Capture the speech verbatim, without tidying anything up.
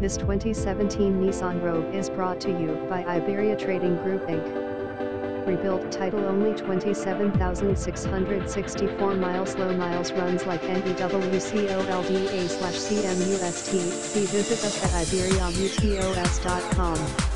This twenty seventeen Nissan Rogue is brought to you by Iberia Trading Group Incorporated Rebuilt title only twenty-seven thousand six hundred sixty-four miles. Low miles runs like N B W C O L D A slash C M U S T. See visit us at iberia u t o s dot com.